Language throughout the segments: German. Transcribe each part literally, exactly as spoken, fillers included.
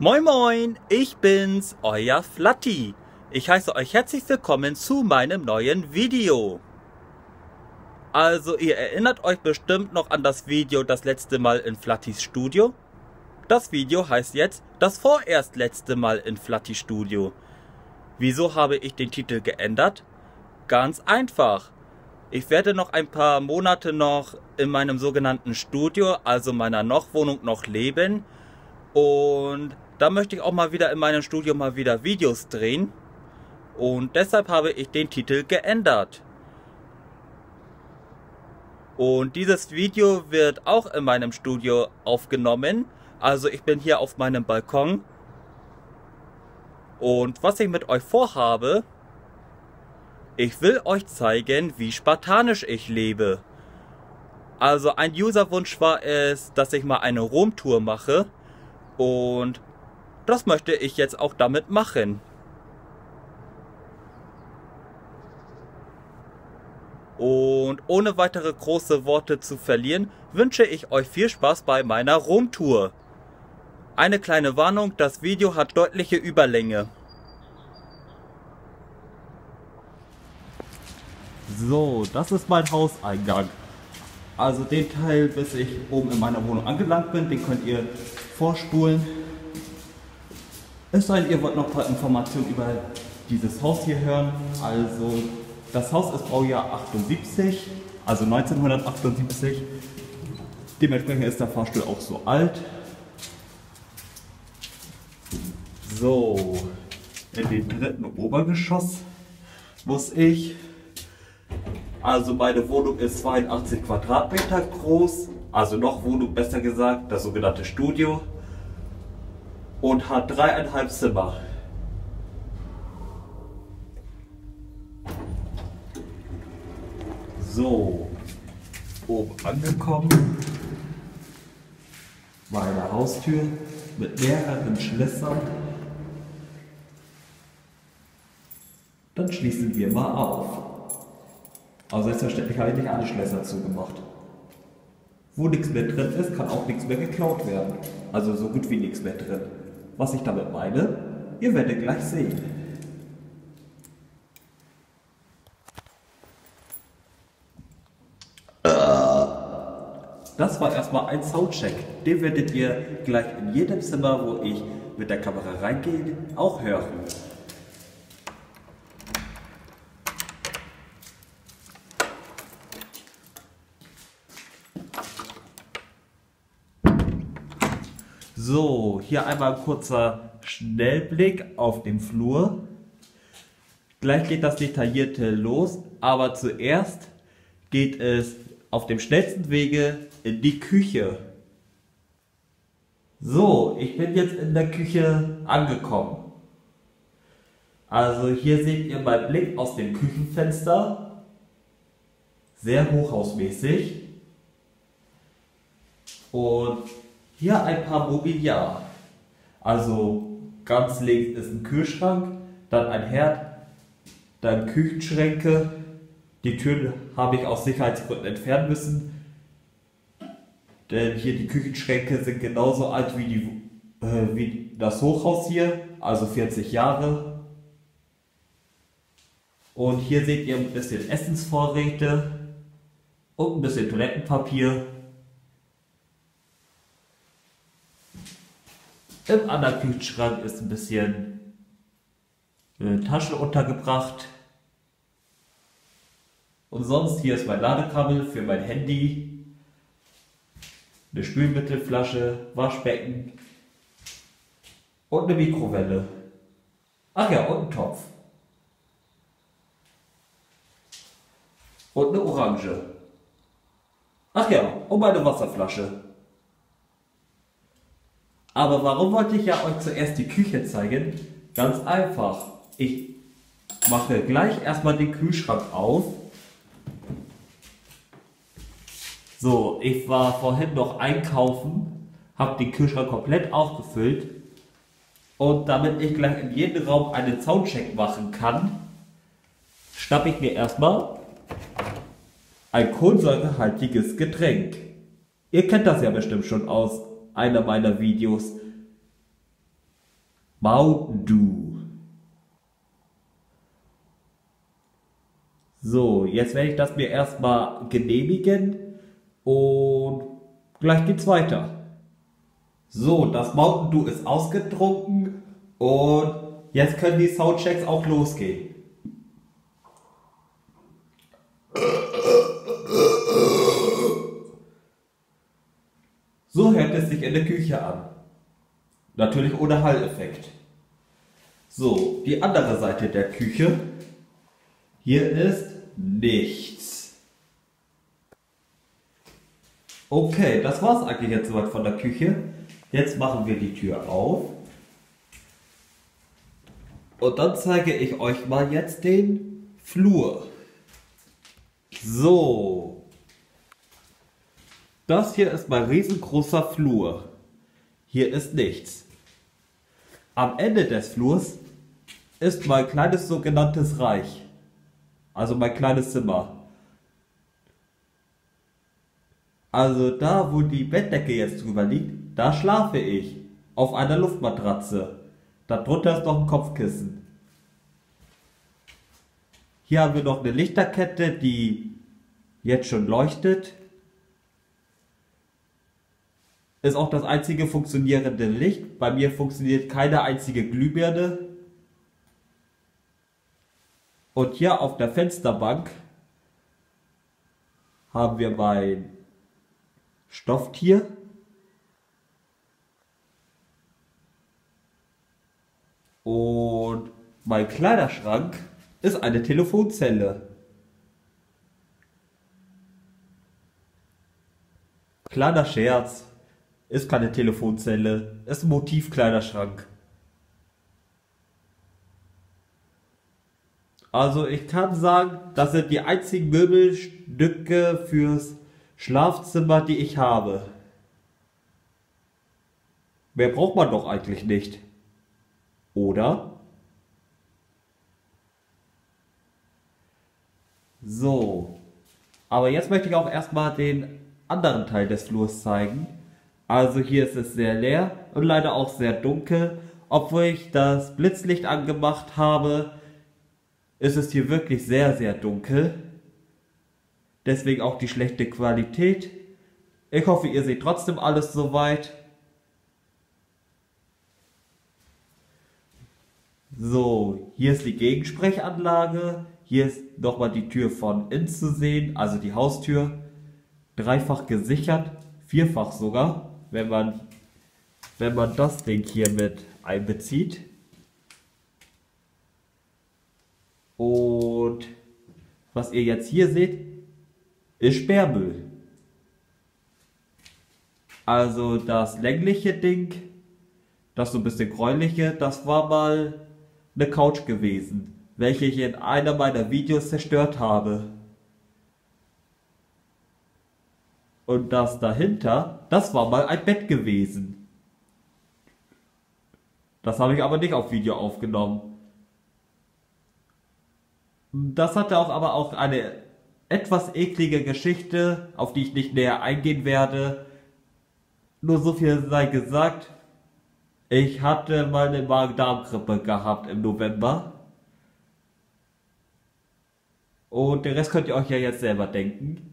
Moin Moin, ich bin's, euer Flatti. Ich heiße euch herzlich willkommen zu meinem neuen Video. Also ihr erinnert euch bestimmt noch an das Video das letzte Mal in Flattis Studio. Das Video heißt jetzt das vorerst letzte Mal in Flattis Studio. Wieso habe ich den Titel geändert? Ganz einfach. Ich werde noch ein paar Monate noch in meinem sogenannten Studio, also meiner Noch-Wohnung, noch leben. Und da möchte ich auch mal wieder in meinem Studio mal wieder Videos drehen. Und deshalb habe ich den Titel geändert. Und dieses Video wird auch in meinem Studio aufgenommen. Also ich bin hier auf meinem Balkon. Und was ich mit euch vorhabe, ich will euch zeigen, wie spartanisch ich lebe. Also ein Userwunsch war es, dass ich mal eine Rom-Tour mache. Und das möchte ich jetzt auch damit machen. Und ohne weitere große Worte zu verlieren, wünsche ich euch viel Spaß bei meiner Rom-Tour. Eine kleine Warnung, das Video hat deutliche Überlänge. So, das ist mein Hauseingang. Also den Teil, bis ich oben in meiner Wohnung angelangt bin, den könnt ihr vorspulen. Es sei denn, ihr wollt noch ein paar Informationen über dieses Haus hier hören. Also das Haus ist Baujahr achtundsiebzig, also neunzehnhundertachtundsiebzig. Dementsprechend ist der Fahrstuhl auch so alt. So, in den dritten Obergeschoss muss ich. Also meine Wohnung ist zweiundachtzig Quadratmeter groß, also noch Wohnung besser gesagt, das sogenannte Studio. Und hat dreieinhalb Zimmer. So, oben angekommen. Meine Haustür mit mehreren Schlössern. Dann schließen wir mal auf. Aber selbstverständlich habe ich nicht alle Schlösser zugemacht. Wo nichts mehr drin ist, kann auch nichts mehr geklaut werden. Also so gut wie nichts mehr drin. Was ich damit meine, ihr werdet gleich sehen. Das war erstmal ein Soundcheck. Den werdet ihr gleich in jedem Zimmer, wo ich mit der Kamera reingehe, auch hören. So, hier einmal ein kurzer Schnellblick auf den Flur. Gleich geht das Detaillierte los, aber zuerst geht es auf dem schnellsten Wege in die Küche. So, ich bin jetzt in der Küche angekommen. Also hier seht ihr meinen Blick aus dem Küchenfenster. Sehr hochhausmäßig. Und hier ein paar Mobiliar. Also ganz links ist ein Kühlschrank, dann ein Herd, dann Küchenschränke. Die Türen habe ich aus Sicherheitsgründen entfernen müssen. Denn hier die Küchenschränke sind genauso alt wie, die, äh, wie das Hochhaus hier, also vierzig Jahre. Und hier seht ihr ein bisschen Essensvorräte und ein bisschen Toilettenpapier. Im anderen Küchenschrank ist ein bisschen eine Tasche untergebracht. Und sonst, hier ist mein Ladekabel für mein Handy, eine Spülmittelflasche, Waschbecken und eine Mikrowelle. Ach ja, und ein Topf. Und eine Orange. Ach ja, und meine Wasserflasche. Aber warum wollte ich ja euch zuerst die Küche zeigen? Ganz einfach. Ich mache gleich erstmal den Kühlschrank auf. So, ich war vorhin noch einkaufen, habe den Kühlschrank komplett aufgefüllt. Und damit ich gleich in jedem Raum einen Soundcheck machen kann, schnappe ich mir erstmal ein kohlensäurehaltiges Getränk. Ihr kennt das ja bestimmt schon aus einer meiner Videos. Mountain Dew. So, jetzt werde ich das mir erstmal genehmigen und gleich geht's weiter. So, das Mountain Dew ist ausgetrunken und jetzt können die Soundchecks auch losgehen. So hört es sich in der Küche an. Natürlich ohne Hall-Effekt. So, die andere Seite der Küche. Hier ist nichts. Okay, das war's eigentlich jetzt soweit von der Küche. Jetzt machen wir die Tür auf. Und dann zeige ich euch mal jetzt den Flur. So. Das hier ist mein riesengroßer Flur. Hier ist nichts. Am Ende des Flurs ist mein kleines sogenanntes Reich. Also mein kleines Zimmer. Also da, wo die Bettdecke jetzt drüber liegt, da schlafe ich. Auf einer Luftmatratze. Darunter ist noch ein Kopfkissen. Hier haben wir noch eine Lichterkette, die jetzt schon leuchtet. Ist auch das einzige funktionierende Licht. Bei mir funktioniert keine einzige Glühbirne. Und hier auf der Fensterbank haben wir mein Stofftier. Und mein Kleiderschrank ist eine Telefonzelle. Kleiner Scherz. Ist keine Telefonzelle, ist ein Motivkleiderschrank. Also ich kann sagen, das sind die einzigen Möbelstücke fürs Schlafzimmer, die ich habe. Mehr braucht man doch eigentlich nicht. Oder? So. Aber jetzt möchte ich auch erstmal den anderen Teil des Flurs zeigen. Also hier ist es sehr leer und leider auch sehr dunkel. Obwohl ich das Blitzlicht angemacht habe, ist es hier wirklich sehr, sehr dunkel. Deswegen auch die schlechte Qualität. Ich hoffe, ihr seht trotzdem alles soweit. So, hier ist die Gegensprechanlage. Hier ist nochmal die Tür von innen zu sehen, also die Haustür. Dreifach gesichert, vierfach sogar. Wenn man, wenn man das Ding hier mit einbezieht. Und was ihr jetzt hier seht, ist Sperrmüll. Also das längliche Ding, das so ein bisschen gräuliche, das war mal eine Couch gewesen, welche ich in einer meiner Videos zerstört habe. Und das dahinter, das war mal ein Bett gewesen. Das habe ich aber nicht auf Video aufgenommen. Das hatte auch aber auch eine etwas eklige Geschichte, auf die ich nicht näher eingehen werde. Nur so viel sei gesagt, ich hatte mal eine Magen-Darm-Grippe gehabt im November. Und den Rest könnt ihr euch ja jetzt selber denken.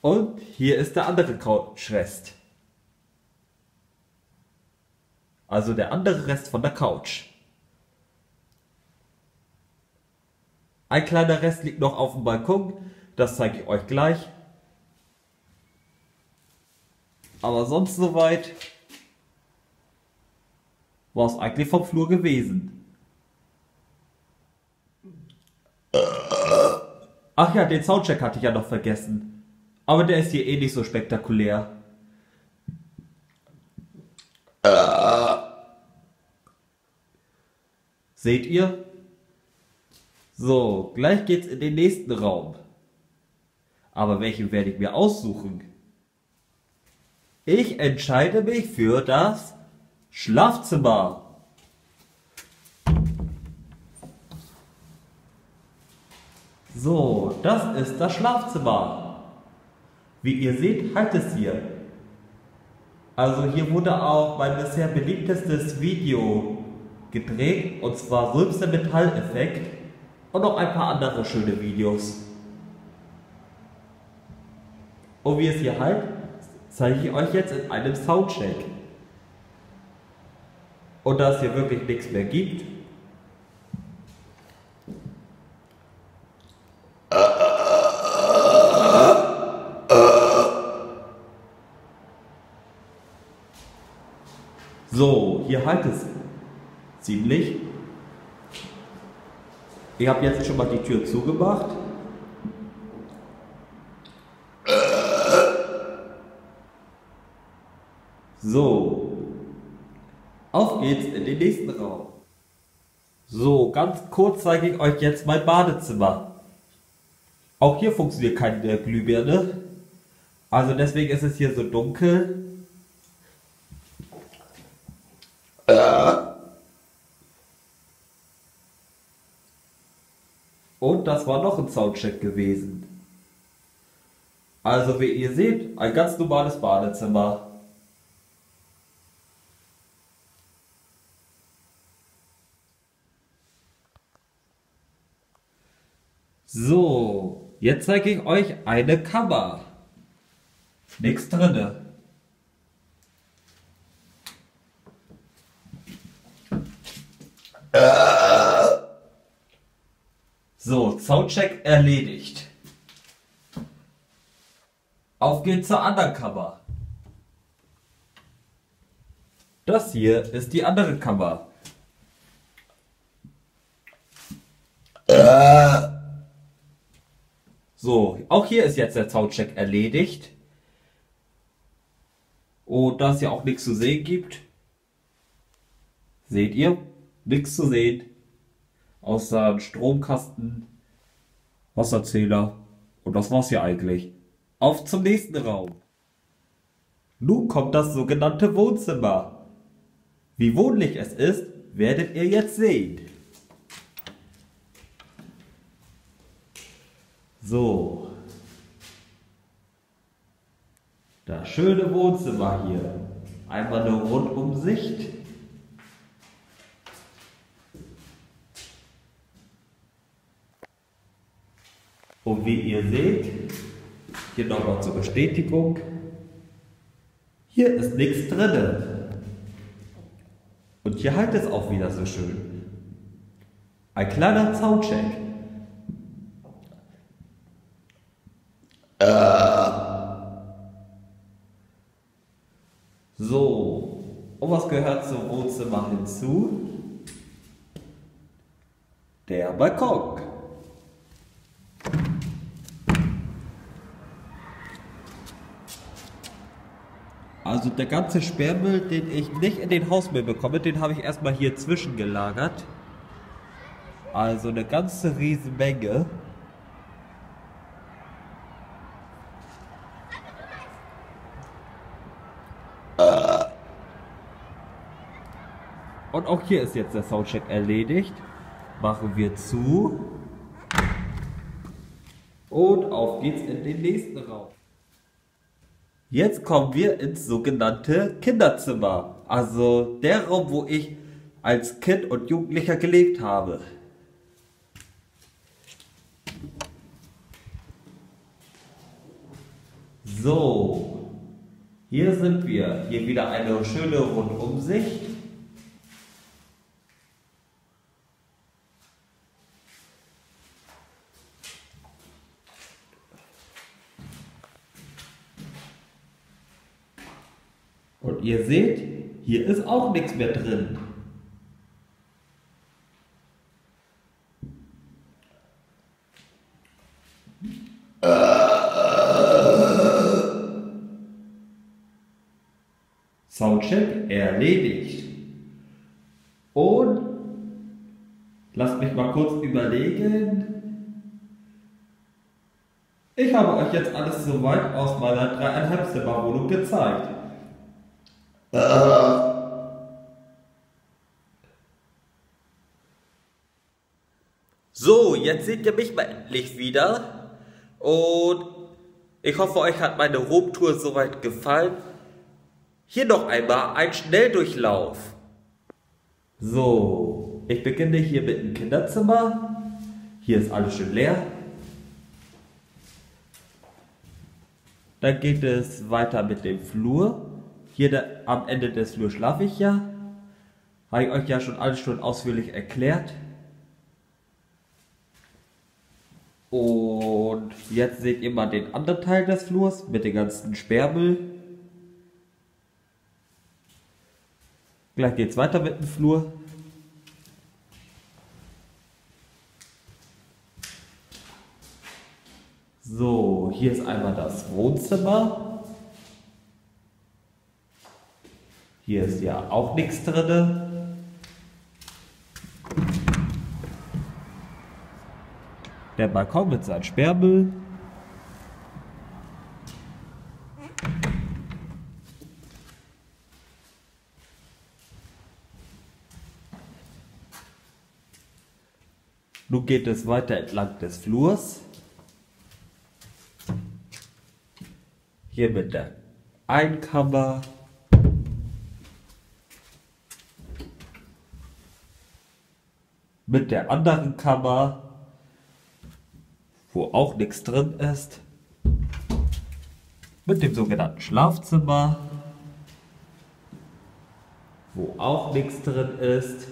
Und hier ist der andere Couchrest. Also der andere Rest von der Couch. Ein kleiner Rest liegt noch auf dem Balkon. Das zeige ich euch gleich. Aber sonst soweit war es eigentlich vom Flur gewesen. Ach ja, den Soundcheck hatte ich ja noch vergessen. Aber der ist hier eh nicht so spektakulär. Äh. Seht ihr? So, gleich geht's in den nächsten Raum. Aber welchen werde ich mir aussuchen? Ich entscheide mich für das Schlafzimmer. So, das ist das Schlafzimmer. Wie ihr seht, halt es hier. Also hier wurde auch mein bisher beliebtestes Video gedreht, und zwar Rülpser Metalleffekt und noch ein paar andere schöne Videos. Und wie es hier halt, zeige ich euch jetzt in einem Soundcheck. Und da es hier wirklich nichts mehr gibt, so, hier halt es ziemlich. Ich habe jetzt schon mal die Tür zugemacht. So, auf geht's in den nächsten Raum. So, ganz kurz zeige ich euch jetzt mein Badezimmer. Auch hier funktioniert keine Glühbirne. Also deswegen ist es hier so dunkel. Und das war noch ein Soundcheck gewesen. Also wie ihr seht, ein ganz normales Badezimmer. So, jetzt zeige ich euch eine Kammer. Nichts drinne. So, Soundcheck erledigt. Auf geht's zur anderen Kammer. Das hier ist die andere Kammer. So, auch hier ist jetzt der Soundcheck erledigt. Und da es ja auch nichts zu sehen gibt, seht ihr, nichts zu sehen. Außer einem Stromkasten, Wasserzähler, und das war's ja eigentlich. Auf zum nächsten Raum. Nun kommt das sogenannte Wohnzimmer. Wie wohnlich es ist, werdet ihr jetzt sehen. So. Das schöne Wohnzimmer hier. Einmal eine Rundumsicht. Und wie ihr seht, hier nochmal zur Bestätigung, hier ist nichts drin. Und hier halt es auch wieder so schön. Ein kleiner Soundcheck. Äh. So, und was gehört zum Wohnzimmer hinzu? Der Balkon. Also der ganze Sperrmüll, den ich nicht in den Hausmüll bekomme, den habe ich erstmal hier zwischengelagert. Also eine ganze Riesenmenge. Und auch hier ist jetzt der Soundcheck erledigt. Machen wir zu. Und auf geht's in den nächsten Raum. Jetzt kommen wir ins sogenannte Kinderzimmer, also der Raum, wo ich als Kind und Jugendlicher gelebt habe. So, hier sind wir. Hier wieder eine schöne Rundumsicht. Und ihr seht, hier ist auch nichts mehr drin. Soundcheck erledigt. Und lasst mich mal kurz überlegen. Ich habe euch jetzt alles soweit aus meiner dreieinhalb Zimmer Wohnung gezeigt. So, jetzt seht ihr mich mal endlich wieder. Und ich hoffe, euch hat meine Roomtour soweit gefallen. Hier noch einmal ein Schnelldurchlauf. So, ich beginne hier mit dem Kinderzimmer. Hier ist alles schön leer. Dann geht es weiter mit dem Flur. Hier da, am Ende des Flurs schlafe ich ja. Habe ich euch ja schon alles schon ausführlich erklärt. Und jetzt seht ihr mal den anderen Teil des Flurs mit dem ganzen Sperrmüll. Gleich geht es weiter mit dem Flur. So, hier ist einmal das Wohnzimmer. Hier ist ja auch nichts drin. Der Balkon mit seinem Sperrmüll. Nun geht es weiter entlang des Flurs. Hier mit der Einkammer. Mit der anderen Kammer, wo auch nichts drin ist. Mit dem sogenannten Schlafzimmer, wo auch nichts drin ist.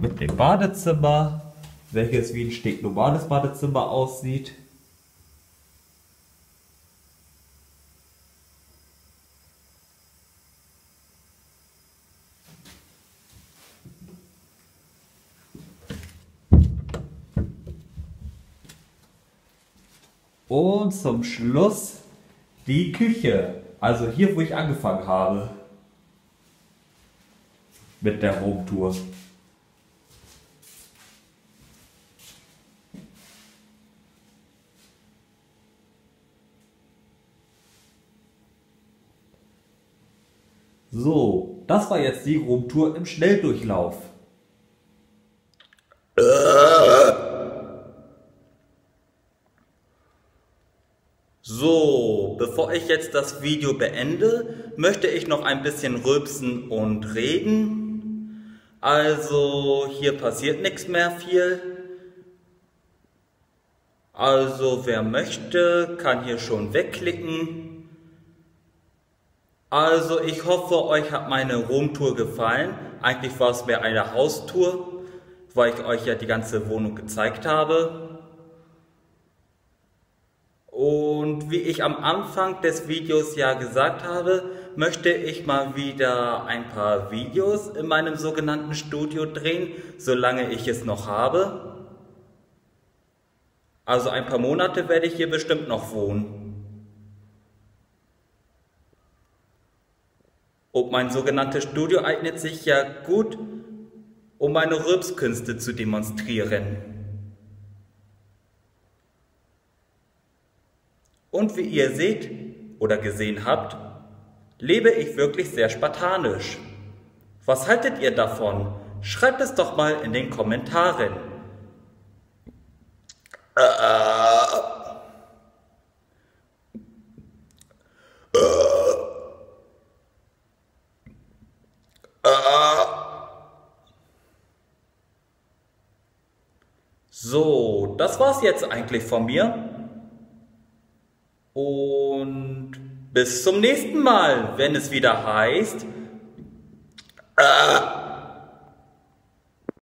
Mit dem Badezimmer, welches wie ein stinknormales Badezimmer aussieht. Und zum Schluss die Küche, also hier, wo ich angefangen habe mit der Home-Tour. So, das war jetzt die Roomtour im Schnelldurchlauf. So, bevor ich jetzt das Video beende, möchte ich noch ein bisschen rülpsen und reden. Also, hier passiert nichts mehr viel. Also, wer möchte, kann hier schon wegklicken. Also ich hoffe, euch hat meine Roomtour gefallen. Eigentlich war es mehr eine Haustour, weil ich euch ja die ganze Wohnung gezeigt habe. Und wie ich am Anfang des Videos ja gesagt habe, möchte ich mal wieder ein paar Videos in meinem sogenannten Studio drehen, solange ich es noch habe. Also ein paar Monate werde ich hier bestimmt noch wohnen. Und mein sogenanntes Studio eignet sich ja gut, um meine Rülpskünste zu demonstrieren. Und wie ihr seht oder gesehen habt, lebe ich wirklich sehr spartanisch. Was haltet ihr davon? Schreibt es doch mal in den Kommentaren. Äh, äh, äh. So, das war's jetzt eigentlich von mir. Und bis zum nächsten Mal, wenn es wieder heißt. Äh.